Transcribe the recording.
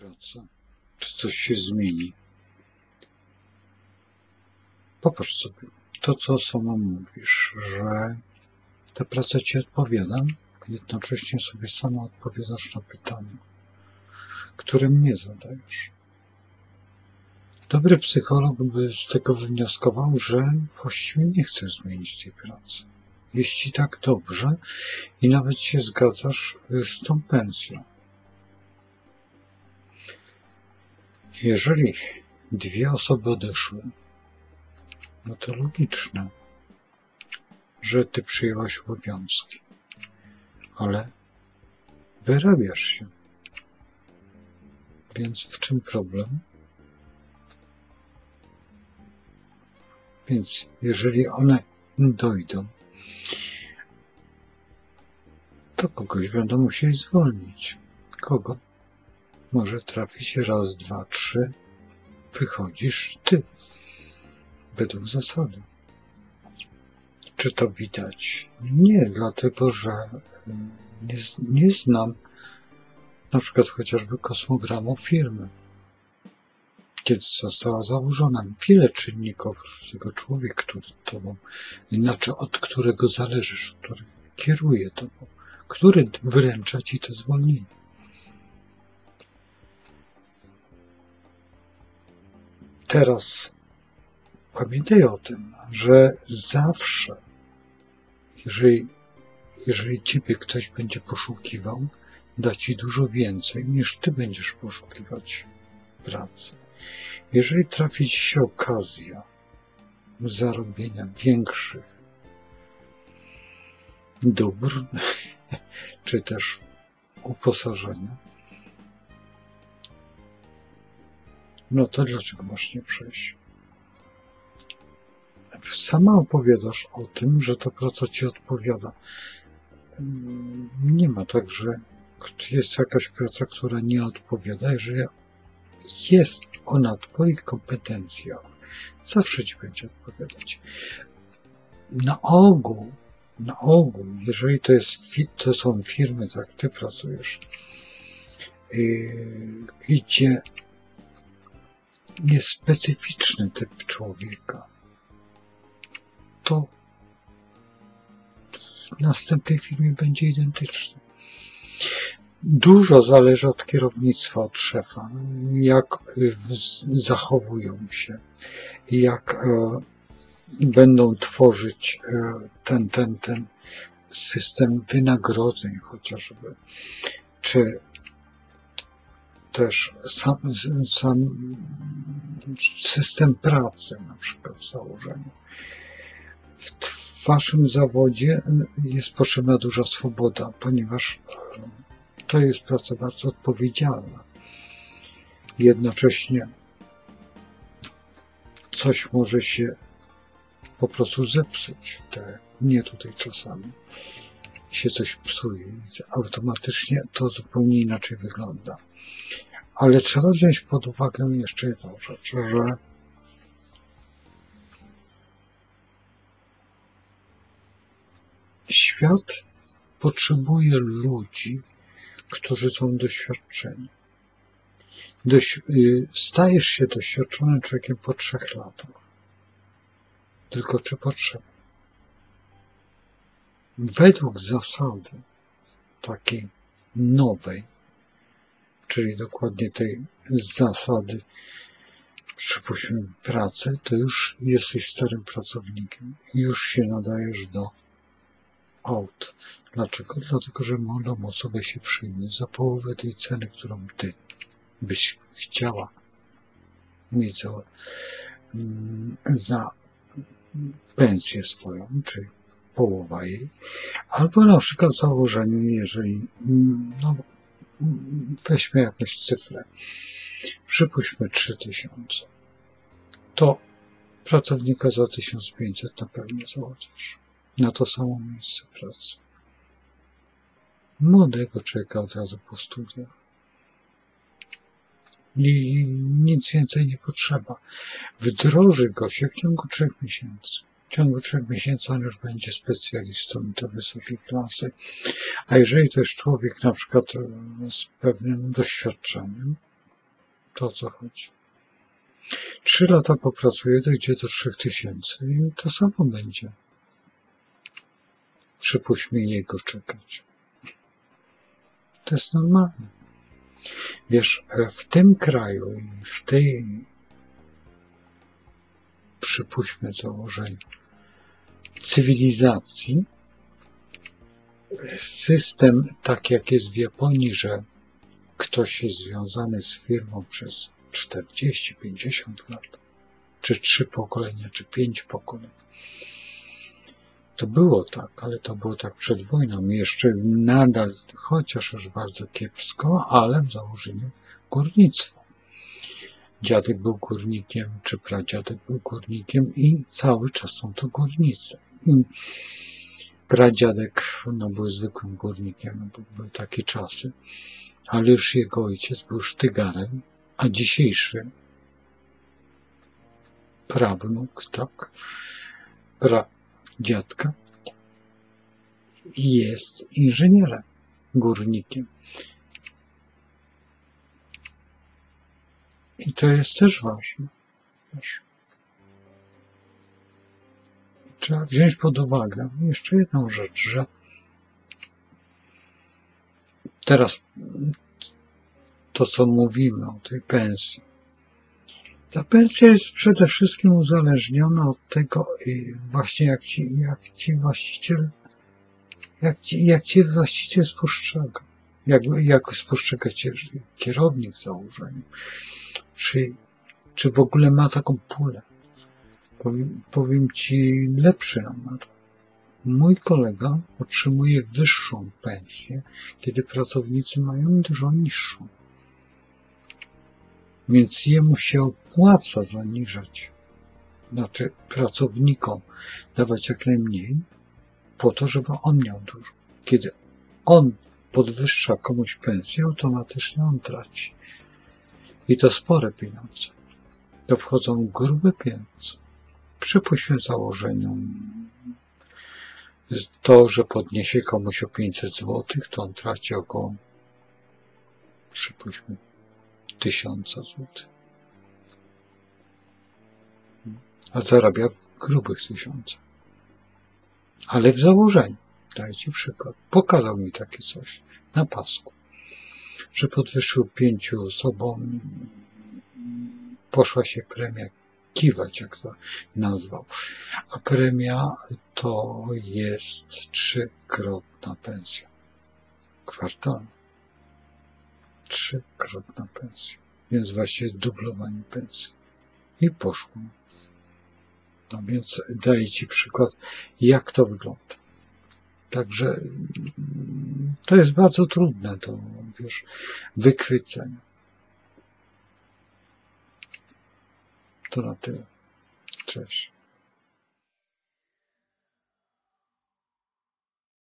praca? Czy coś się zmieni? Popatrz sobie, to co sama mówisz, że ta praca ci odpowiada, jednocześnie sobie sama odpowiadasz na pytanie, które mnie zadajesz. Dobry psycholog by z tego wnioskował, że właściwie nie chcesz zmienić tej pracy. Jeśli tak dobrze i nawet się zgadzasz z tą pensją. Jeżeli dwie osoby odeszły, no to logiczne, że ty przyjęłaś obowiązki, ale wyrabiasz się. Więc w czym problem? Więc jeżeli one dojdą, to kogoś będą musieli zwolnić. Kogo? Może trafi się raz, dwa, trzy, wychodzisz ty. Według zasady. Czy to widać? Nie, dlatego że nie znam na przykład chociażby kosmogramu firmy. Kiedy została założona, wiele czynników tego człowieka, który tobą, inaczej od którego zależysz, który kieruje tobą, który wyręcza ci to zwolnienie. Teraz pamiętaj o tym, że zawsze, jeżeli ciebie ktoś będzie poszukiwał, da ci dużo więcej niż ty będziesz poszukiwać pracy. Jeżeli trafi ci się okazja zarobienia większych dóbr, czy też uposażenia, no to dlaczego masz nie przejść? Sama opowiadasz o tym, że ta praca ci odpowiada. Nie ma tak, że jest jakaś praca, która nie odpowiada, jeżeli jest ona w twoich kompetencjach, zawsze ci będzie odpowiadać. Na ogół, jeżeli to są firmy, tak ty pracujesz, gdzie jest specyficzny typ człowieka, to w następnej firmie będzie identyczny. Dużo zależy od kierownictwa, od szefa, jak zachowują się, jak będą tworzyć ten system wynagrodzeń chociażby, czy też sam system pracy na przykład w założeniu. W waszym zawodzie jest potrzebna duża swoboda, ponieważ to jest praca bardzo odpowiedzialna. Jednocześnie coś może się po prostu zepsuć. Mnie tutaj czasami się coś psuje. Automatycznie to zupełnie inaczej wygląda. Ale trzeba wziąć pod uwagę jeszcze jedną rzecz, że świat potrzebuje ludzi, którzy są doświadczeni. Stajesz się doświadczonym człowiekiem po 3 latach. Tylko czy potrzeba? Według zasady takiej nowej, czyli dokładnie tej zasady, przypuśćmy, pracy, to już jesteś starym pracownikiem. Już się nadajesz do out. Dlaczego? Dlatego, że młodą osobę się przyjmie za połowę tej ceny, którą ty byś chciała mieć za pensję swoją, czyli połowa jej, albo na przykład w założeniu, jeżeli no, weźmy jakąś cyfrę, przypuśćmy 3000, to pracownika za 1500 na pewno załatwisz na to samo miejsce pracy. Młodego człowieka od razu po studiach. I nic więcej nie potrzeba. Wdroży go się w ciągu 3 miesięcy. W ciągu 3 miesięcy on już będzie specjalistą i to wysokiej klasy. A jeżeli to jest człowiek na przykład z pewnym doświadczeniem, to o co chodzi. 3 lata popracuję, dojdzie do 3000 i to samo będzie. Przypuśćmy, mniej go czekać. To jest normalne. Wiesz, w tym kraju i w tej, przypuśćmy założeniu, cywilizacji, system, tak jak jest w Japonii, że ktoś jest związany z firmą przez 40, 50 lat, czy 3 pokolenia, czy 5 pokoleń. To było tak, ale to było tak przed wojną. Jeszcze nadal, chociaż już bardzo kiepsko, ale w założeniu górnictwo. Dziadek był górnikiem, czy pradziadek był górnikiem i cały czas są to górnicy. I pradziadek był zwykłym górnikiem, były takie czasy, ale już jego ojciec był sztygarem, a dzisiejszy prawnuk, tak, pradziadka jest inżynierem, górnikiem. I to jest też ważne. Trzeba wziąć pod uwagę jeszcze jedną rzecz, że teraz to, co mówimy o tej pensji. Ta pensja jest przede wszystkim uzależniona od tego, właśnie jak ci właściciel spostrzega. Jak spostrzega cię kierownik w założeniu. Czy w ogóle ma taką pulę. Powiem ci lepszy numer. Mój kolega otrzymuje wyższą pensję, kiedy pracownicy mają dużo niższą. Więc jemu się opłaca zaniżać, znaczy pracownikom dawać jak najmniej, po to, żeby on miał dużo. Kiedy on podwyższa komuś pensję, automatycznie on traci. I to spore pieniądze. To wchodzą grube pieniądze. Przypuśćmy założeniu to, że podniesie komuś o 500 zł, to on traci około, przypuśćmy, 1000 zł. A zarabia w grubych 1000. Ale w założeniu, daję ci przykład, pokazał mi takie coś na pasku, że podwyższył 5 osobom, poszła się premia kiwać, jak to nazwał, a premia to jest 3-krotna pensja kwartalna. 3-krotna pensja, więc właśnie dublowanie pensji. I poszło. No więc daję ci przykład, jak to wygląda. Także to jest bardzo trudne do, wiesz, wychwycenia. To na tyle. Cześć.